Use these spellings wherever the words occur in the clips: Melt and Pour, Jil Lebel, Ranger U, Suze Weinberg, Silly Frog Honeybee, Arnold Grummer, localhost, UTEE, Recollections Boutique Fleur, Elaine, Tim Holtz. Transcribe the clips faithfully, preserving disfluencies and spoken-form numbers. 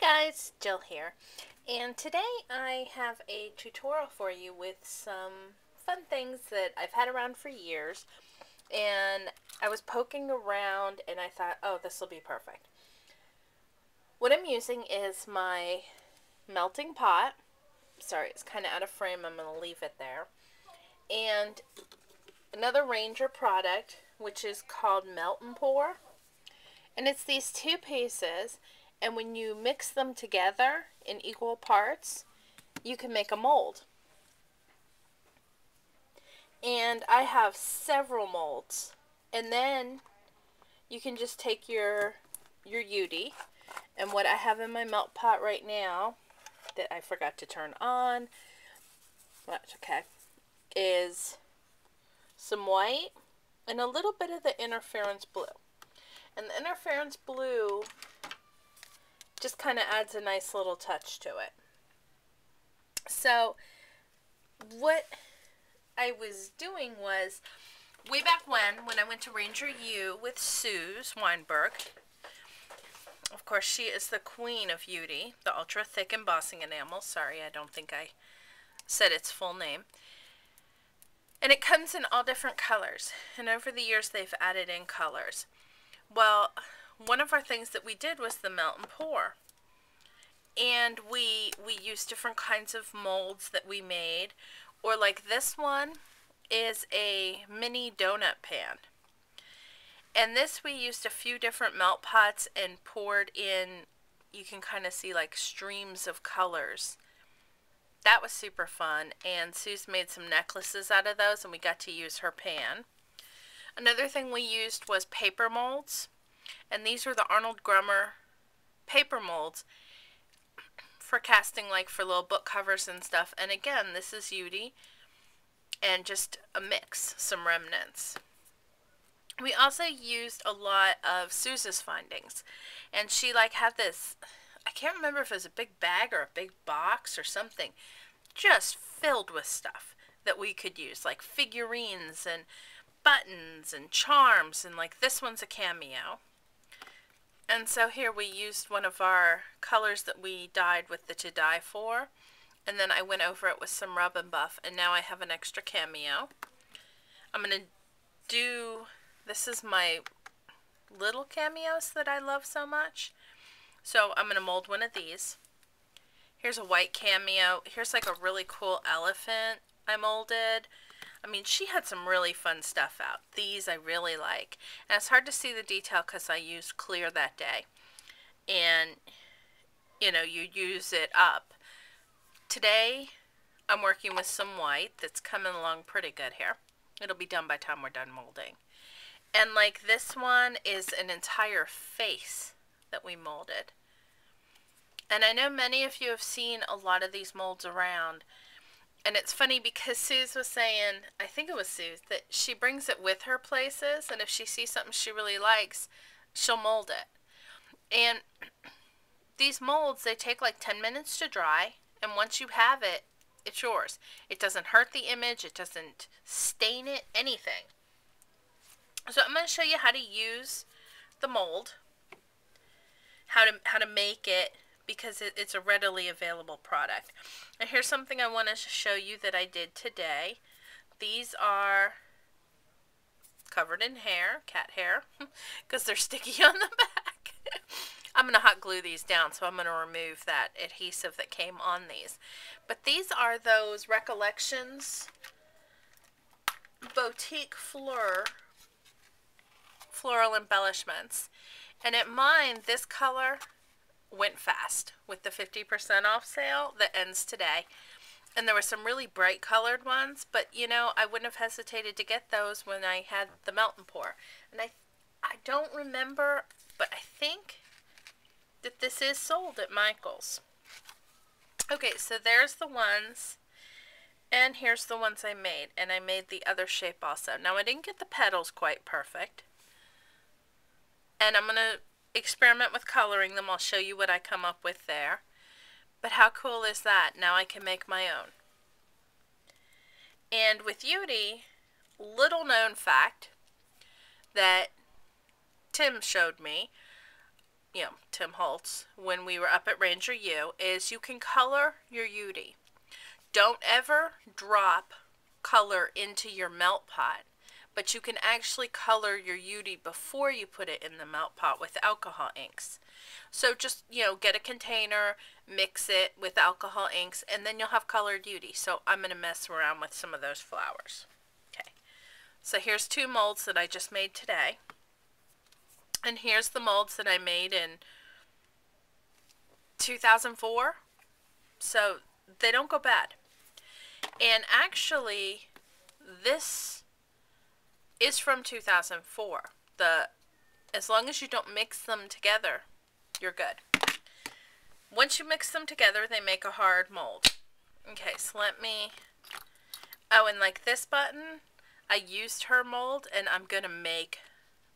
Guys, Jill here, and today I have a tutorial for you with some fun things that I've had around for years, and I was poking around and I thought, oh, this will be perfect. What I'm using is my melting pot. Sorry, it's kind of out of frame. I'm going to leave it there. And another Ranger product, which is called Melt and Pour, and it's these two pieces. And when you mix them together in equal parts, you can make a mold. And I have several molds. And then you can just take your your U T E E, and what I have in my melt pot right now that I forgot to turn on, that's okay, is some white and a little bit of the interference blue. And the interference blue just kind of adds a nice little touch to it. So what I was doing was, way back when, when I went to Ranger U with Suze Weinberg, of course she is the queen of U T E E, the ultra thick embossing enamel. Sorry, I don't think I said its full name. And it comes in all different colors, and over the years they've added in colors. Well, one of our things that we did was the melt and pour, and we we used different kinds of molds that we made, or like this one is a mini donut pan, and this we used a few different melt pots and poured in. You can kind of see like streams of colors. That was super fun, and Suze made some necklaces out of those, and we got to use her pan. Another thing we used was paper molds. And these are the Arnold Grummer paper molds for casting, like for little book covers and stuff. And again, this is U T E E and just a mix, some remnants. We also used a lot of Suze's findings. And she like had this, I can't remember if it was a big bag or a big box or something, just filled with stuff that we could use, like figurines and buttons and charms, and like this one's a cameo. And so here we used one of our colors that we dyed with the To Die For, and then I went over it with some Rub and Buff, and now I have an extra cameo. I'm going to do, this is my little cameos that I love so much, so I'm going to mold one of these. Here's a white cameo. Here's like a really cool elephant I molded. I mean, she had some really fun stuff out. These I really like. And it's hard to see the detail because I used clear that day. And, you know, you use it up. Today, I'm working with some white that's coming along pretty good here. It'll be done by the time we're done molding. And, like, this one is an entire face that we molded. And I know many of you have seen a lot of these molds around. And it's funny because Suze was saying, I think it was Suze, that she brings it with her places, and if she sees something she really likes, she'll mold it. And these molds, they take like ten minutes to dry, and once you have it, it's yours. It doesn't hurt the image, it doesn't stain it, anything. So I'm going to show you how to use the mold, how to, how to make it, because it's a readily available product. And here's something I want to show you that I did today. These are covered in hair, cat hair, because they're sticky on the back. I'm going to hot glue these down, so I'm going to remove that adhesive that came on these. But these are those Recollections Boutique Fleur floral embellishments. And at mine, this color went fast with the fifty percent off sale that ends today. And there were some really bright colored ones, but you know, I wouldn't have hesitated to get those when I had the melt and pour. And I I don't remember, but I think that this is sold at Michael's. Okay, so there's the ones, and here's the ones I made, and I made the other shape also. Now I didn't get the petals quite perfect, and I'm going to experiment with coloring them. I'll show you what I come up with there. But how cool is that? Now I can make my own. And with U T E E, little known fact that Tim showed me, you know, Tim Holtz, when we were up at Ranger U, is you can color your U T E E. Don't ever drop color into your melt pot, but you can actually color your U T E E before you put it in the melt pot with alcohol inks. So just, you know, get a container, mix it with alcohol inks, and then you'll have colored U T E E. So I'm going to mess around with some of those flowers. Okay, so here's two molds that I just made today. And here's the molds that I made in two thousand four. So they don't go bad. And actually, this is from two thousand four. The, as long as you don't mix them together, you're good. Once you mix them together, they make a hard mold. Okay, so let me... Oh, and like this button, I used her mold, and I'm going to make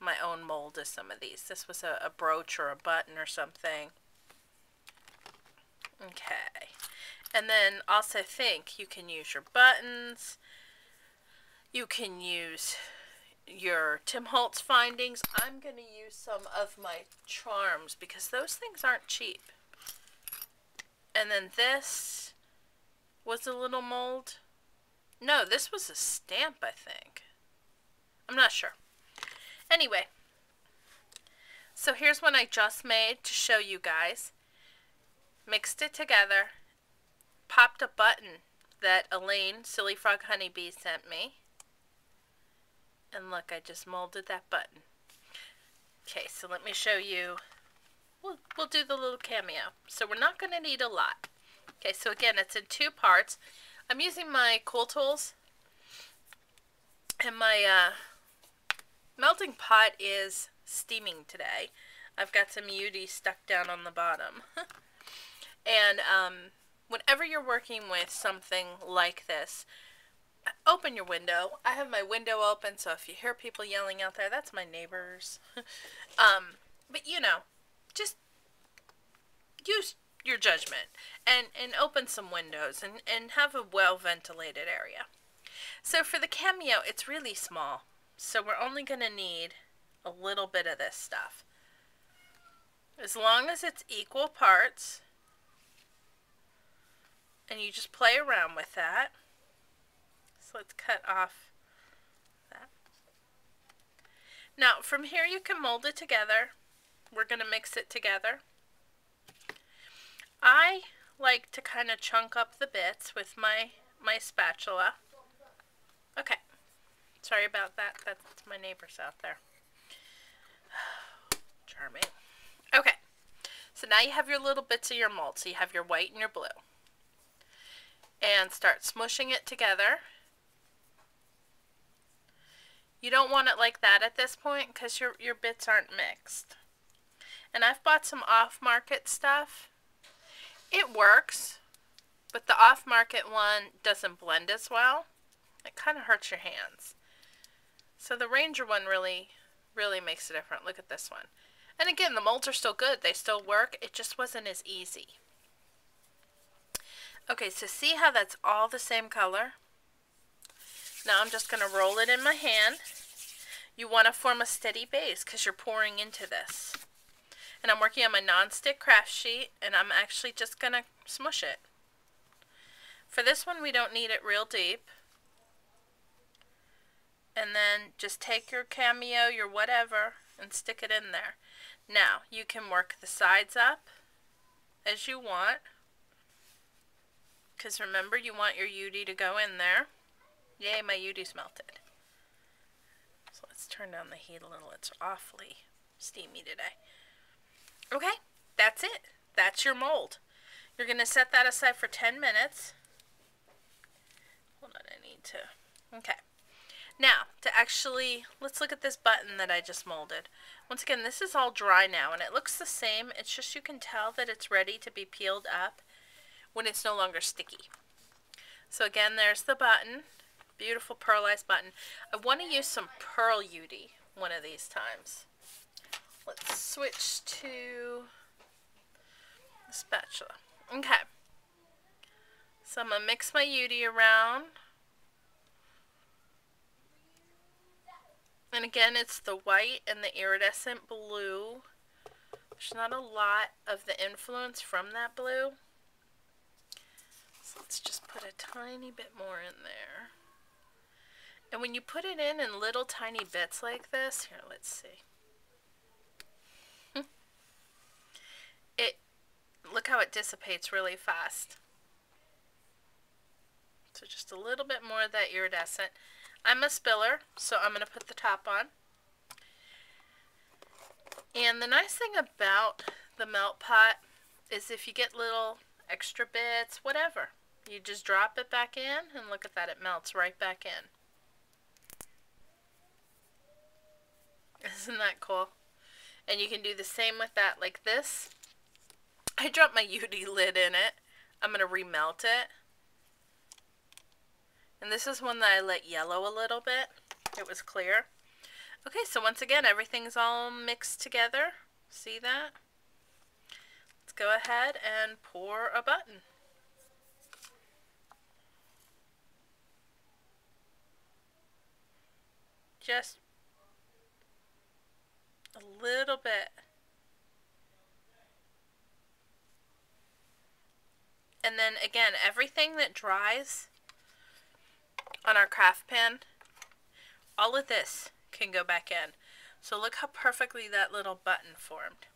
my own mold of some of these. This was a, a brooch or a button or something. Okay. And then also think you can use your buttons. You can use your Tim Holtz findings. I'm going to use some of my charms because those things aren't cheap. And then this was a little mold. No, this was a stamp, I think. I'm not sure. Anyway, so here's one I just made to show you guys. Mixed it together, popped a button that Elaine, Silly Frog Honeybee, sent me. And look, I just molded that button. Okay, so let me show you. We'll, we'll do the little cameo. So we're not going to need a lot. Okay, so again, it's in two parts. I'm using my Cool Tools and my... Uh, melting pot is steaming today. I've got some U T E E stuck down on the bottom. And um, whenever you're working with something like this, open your window. I have my window open, so if you hear people yelling out there, that's my neighbors. um, but you know, just use your judgment and, and open some windows and, and have a well-ventilated area. So for the cameo, it's really small. So we're only going to need a little bit of this stuff. As long as it's equal parts, and you just play around with that. So let's cut off that. Now from here you can mold it together. We're going to mix it together. I like to kind of chunk up the bits with my, my spatula. Okay. Sorry about that. That's my neighbors out there. Charming. Okay. So now you have your little bits of your mold. So you have your white and your blue. And start smushing it together. You don't want it like that at this point because your, your bits aren't mixed. And I've bought some off-market stuff. It works. But the off-market one doesn't blend as well. It kind of hurts your hands. So the Ranger one really, really makes a difference. Look at this one. And again, the molds are still good. They still work. It just wasn't as easy. Okay, so see how that's all the same color? Now I'm just going to roll it in my hand. You want to form a steady base because you're pouring into this. And I'm working on my non-stick craft sheet, and I'm actually just going to smush it. For this one, we don't need it real deep. And then just take your cameo, your whatever, and stick it in there. Now, you can work the sides up as you want. Because remember, you want your U T E E to go in there. Yay, my U T E E's melted. So let's turn down the heat a little. It's awfully steamy today. Okay, that's it. That's your mold. You're going to set that aside for ten minutes. Hold on, I need to... Okay. Now, to actually, let's look at this button that I just molded. Once again, this is all dry now, and it looks the same. It's just you can tell that it's ready to be peeled up when it's no longer sticky. So again, there's the button. Beautiful pearlized button. I want to use some pearl U T E E one of these times. Let's switch to the spatula. Okay. So I'm going to mix my U T E E around. And again, it's the white and the iridescent blue. There's not a lot of the influence from that blue. So let's just put a tiny bit more in there. And when you put it in in little tiny bits like this, here, let's see. It, look how it dissipates really fast. So just a little bit more of that iridescent. I'm a spiller, so I'm going to put the top on. And the nice thing about the melt pot is if you get little extra bits, whatever, you just drop it back in, and look at that, it melts right back in. Isn't that cool? And you can do the same with that like this. I dropped my U T E E lid in it. I'm going to remelt it. And this is one that I let yellow a little bit. It was clear. Okay, so once again, everything's all mixed together. See that? Let's go ahead and pour a button. Just a little bit. And then again, everything that dries on our craft pan, all of this can go back in. So look how perfectly that little button formed.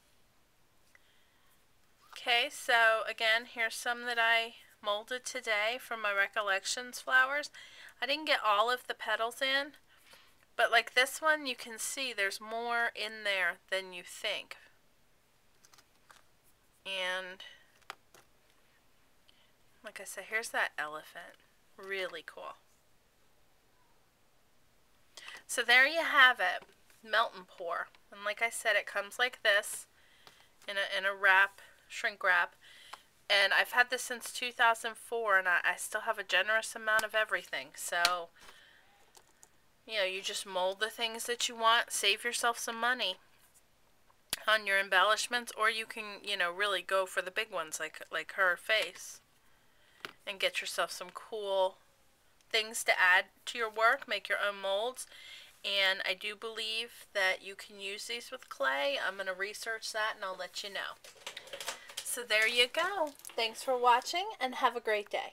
Okay, so again, here's some that I molded today from my Recollections flowers. I didn't get all of the petals in, but like this one, you can see there's more in there than you think. And like I said, here's that elephant. Really cool. So there you have it, melt and pour. And like I said, it comes like this in a, in a wrap, shrink wrap. And I've had this since two thousand four, and I, I still have a generous amount of everything. So, you know, you just mold the things that you want, save yourself some money on your embellishments, or you can, you know, really go for the big ones like, like her face and get yourself some cool things to add to your work, make your own molds. And I do believe that you can use these with clay. I'm going to research that and I'll let you know. So there you go. Thanks for watching and have a great day.